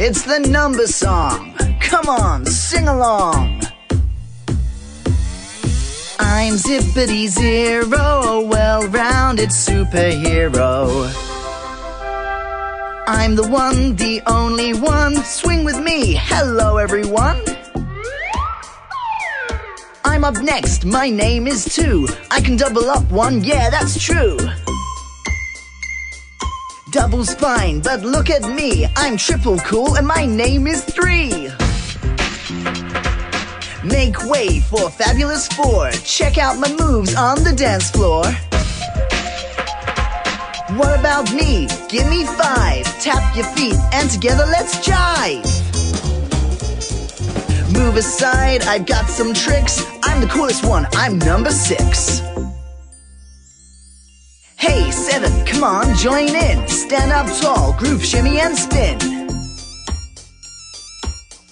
It's the number song. Come on, sing along. I'm Zippity Zero, a well-rounded superhero. I'm the one, the only one. Swing with me, hello everyone. I'm up next, my name is Two. I can double up one, yeah, that's true. Double's fine, but look at me. I'm triple cool and my name is Three. Make way for Fabulous Four. Check out my moves on the dance floor. What about me? Give me Five. Tap your feet and together let's jive. Move aside, I've got some tricks. I'm the coolest one, I'm number 6. Hey, 7, come on, join in. Stand up tall, groove, shimmy, and spin.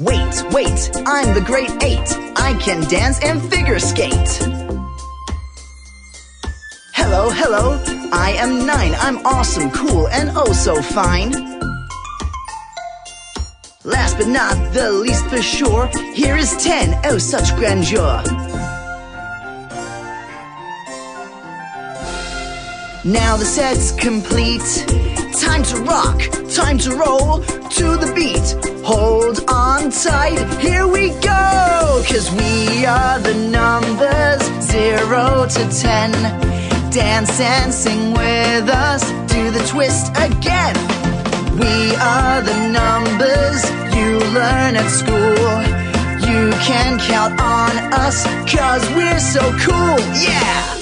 Wait, wait, I'm the great 8. I can dance and figure skate. Hello, hello, I am 9. I'm awesome, cool, and oh so fine. Last but not the least for sure, here is 10, oh such grandeur. Now the set's complete, time to rock, time to roll, to the beat. Hold on tight, here we go! Cause we are the numbers, 0 to 10. Dance and sing with us, do the twist again. We are the numbers you learn at school. You can count on us, cause we're so cool, yeah!